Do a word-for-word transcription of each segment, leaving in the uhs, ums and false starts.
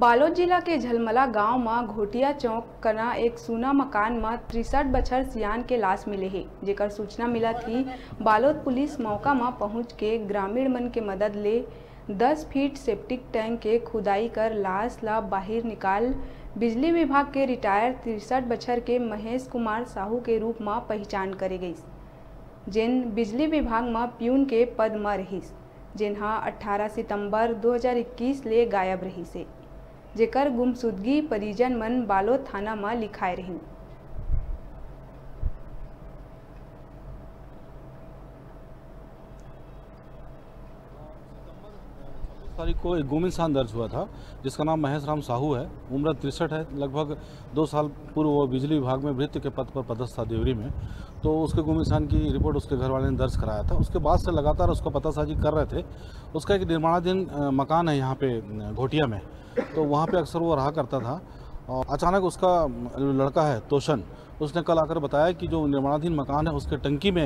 बालोद जिला के झलमला गांव में घोटिया चौक कना एक सूना मकान में तिरसठ बछर सियान के लाश मिले है, जेकर सूचना मिला थी। बालोद पुलिस मौका में पहुंच के ग्रामीण मन के मदद ले दस फीट सेप्टिक टैंक के खुदाई कर लाश ला बाहर निकाल बिजली विभाग के रिटायर तिरसठ बछर के महेश कुमार साहू के रूप में पहचान करे गईस, जिन बिजली विभाग में प्यून के पद में रहीस, जिन्हा अठारह सितम्बर दो हजार इक्कीस ले गायब रही से, जेकर गुमसुदगी परिजन मन बालोद थाना में लिखाए रही। तारीख को एक गुम इंसान दर्ज हुआ था जिसका नाम महेश राम साहू है, उम्र तिरसठ है। लगभग दो साल पूर्व वो बिजली विभाग में वृत्त के पद पर पदस्थ था देवरी में। तो उसके गुम इंसान की रिपोर्ट उसके घर वाले ने दर्ज कराया था। उसके बाद से लगातार उसका पतासाजी कर रहे थे। उसका एक निर्माणाधीन मकान है यहाँ पे घोटिया में, तो वहाँ पर अक्सर वो रहा करता था। और अचानक उसका लड़का है तोशन, उसने कल आकर बताया कि जो निर्माणाधीन मकान है उसके टंकी में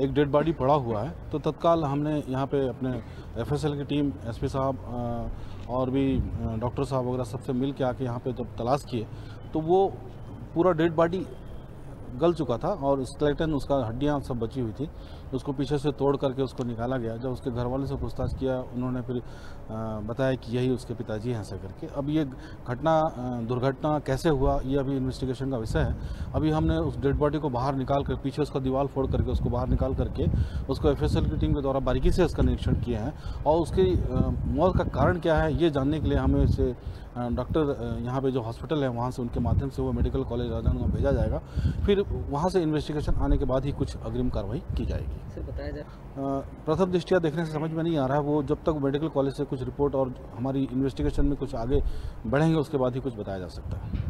एक डेड बॉडी पड़ा हुआ है। तो तत्काल हमने यहाँ पे अपने एफ एस एल की टीम, एस पी साहब और भी डॉक्टर साहब वगैरह सबसे मिल के आके यहाँ पे जब तलाश किए तो वो पूरा डेड बॉडी गल चुका था और स्केलेटन, उसका हड्डियाँ सब बची हुई थी। उसको पीछे से तोड़ करके उसको निकाला गया। जब उसके घर वाले से पूछताछ किया, उन्होंने फिर बताया कि यही उसके पिताजी हैं ऐसा करके। अब ये घटना दुर्घटना कैसे हुआ ये अभी इन्वेस्टिगेशन का विषय है। अभी हमने उस डेड बॉडी को बाहर निकाल कर, पीछे उसका दीवार फोड़ करके उसको बाहर निकाल करके उसको एफ एस एल की टीम के द्वारा बारीकी से उसका निरीक्षण किया है। और उसकी मौत का कारण क्या है ये जानने के लिए हमें इसे डॉक्टर यहाँ पे जो हॉस्पिटल है वहाँ से उनके माध्यम से वो मेडिकल कॉलेज राजनांदगांव भेजा जाएगा। फिर वहाँ से इन्वेस्टिगेशन आने के बाद ही कुछ अग्रिम कार्रवाई की जाएगी। सर बताया जाए, प्रथम दृष्टिया देखने से समझ में नहीं आ रहा है। वो जब तक मेडिकल कॉलेज से कुछ रिपोर्ट और हमारी इन्वेस्टिगेशन में कुछ आगे बढ़ेंगे उसके बाद ही कुछ बताया जा सकता है।